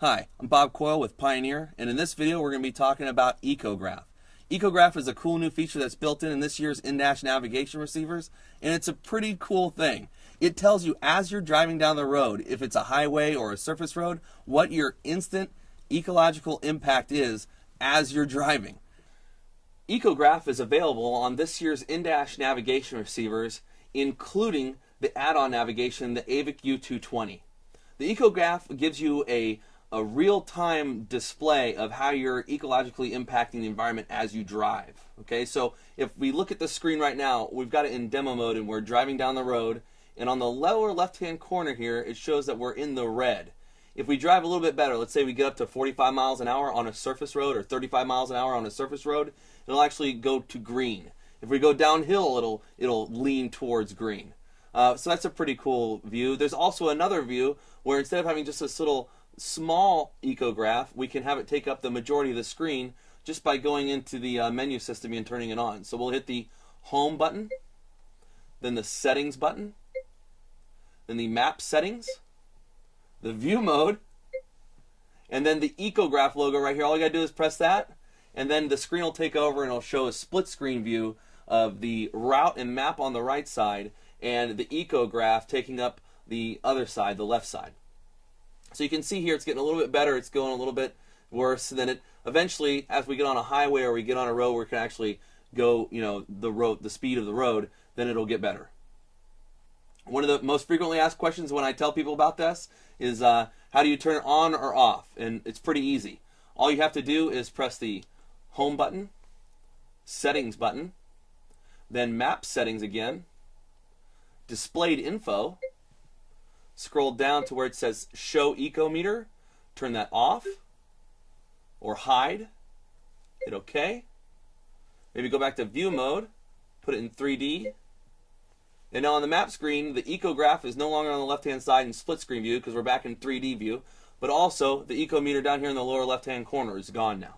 Hi, I'm Bob Coyle with Pioneer, and in this video we're going to be talking about EcoGraph. EcoGraph is a cool new feature that's built in this year's in-dash navigation receivers, and it's a pretty cool thing. It tells you as you're driving down the road, if it's a highway or a surface road, what your instant ecological impact is as you're driving. EcoGraph is available on this year's in-dash navigation receivers, including the add-on navigation, the AVIC U220. The EcoGraph gives you a real-time display of how you're ecologically impacting the environment as you drive. Okay, so if we look at the screen right now, we've got it in demo mode and we're driving down the road, and on the lower left-hand corner here, it shows that we're in the red. If we drive a little bit better, let's say we get up to 45 miles an hour on a surface road or 35 miles an hour on a surface road, it'll actually go to green. If we go downhill, it'll lean towards green. So that's a pretty cool view. There's also another view where instead of having just this little small EcoGraph, we can have it take up the majority of the screen just by going into the menu system and turning it on. So we'll hit the Home button, then the Settings button, then the Map Settings, the View Mode, and then the EcoGraph logo right here. All you gotta do is press that, and then the screen will take over and it'll show a split screen view of the route and map on the right side and the EcoGraph taking up the other side, the left side. So you can see here it's getting a little bit better, it's going a little bit worse, and then it eventually, as we get on a highway or we get on a road where we can actually go, you know, the speed of the road, then it'll get better. One of the most frequently asked questions when I tell people about this is how do you turn it on or off? And it's pretty easy. All you have to do is press the Home button, Settings button, then Map Settings again, Displayed Info, scroll down to where it says Show Ecometer, turn that off or hide, hit OK, maybe go back to View Mode, put it in 3D, and now on the map screen the EcoGraph is no longer on the left hand side in split screen view because we're back in 3D view, but also the ecometer down here in the lower left hand corner is gone now.